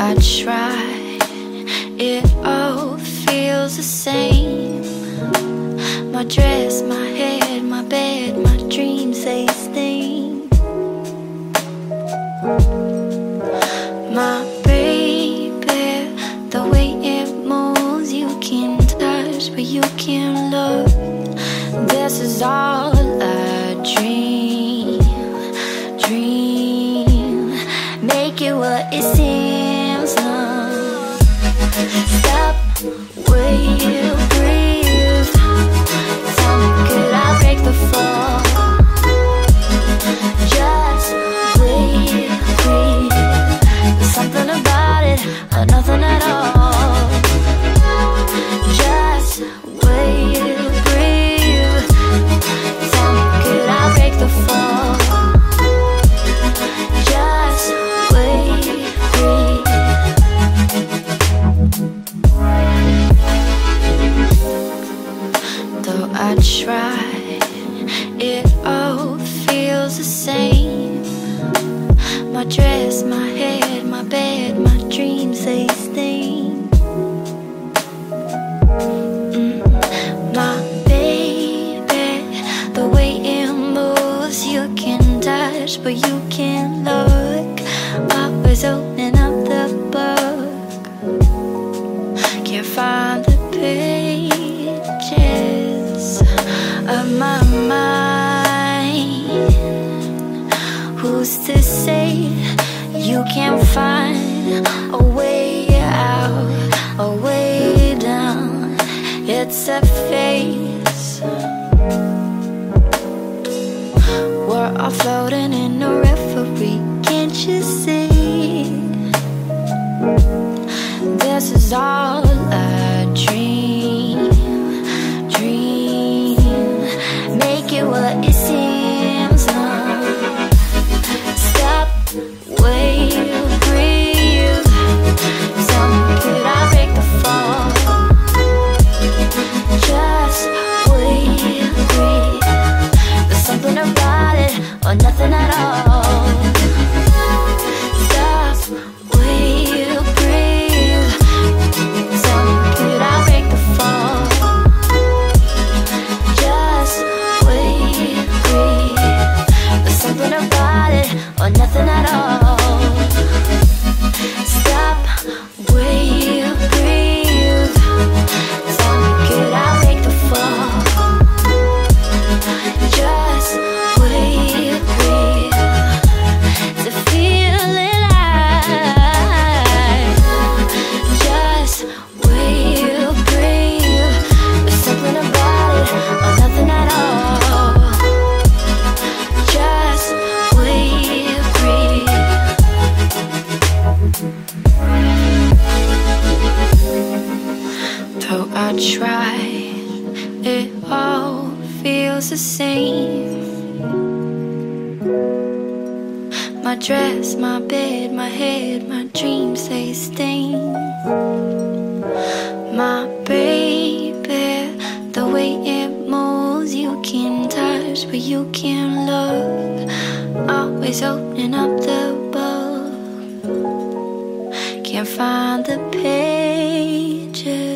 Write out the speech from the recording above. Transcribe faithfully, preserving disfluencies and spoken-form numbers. I try, it all feels the same. My dress, my head, my bed, my dreams, they sting. My baby, the way it moves, you can touch, but you can't look. This is all a dream, dream. Make it what it seems. Stop where you breathe. Tell me, could I break the fall? Just where you breathe. There's something about it, or nothing at all. Just where you breathe. Tell me, could I break the fall? Just where you breathe. I try, it all feels the same. My dress, my head, my bed, my dreams, they sting. Mm. My baby, the way it moves, you can touch, but you can't look. Always open up the book, can't find the pages of my mind. Who's to say you can't find a way out, a way down? It's a phase. We're all floating in a referee, can't you see? This is all a dream. What it seems like. Stop where you breathe. Tell me, could I break the fall? Just where you breathe. There's something about it, or nothing at all. Stop where you breathe. Tell me, could I break the fall? Something about it, or nothing at all. Stop where you breathe. Tell me, could I break the fall? Just where you breathe to feel alive. Just where you breathe. There's something about it, or nothing at all. Though I try, it all feels the same. My dress, my bed, my head, my dreams, they sting. My baby, the way it moves, you can touch, but you can't look. Always opening up the book, can't find the pages.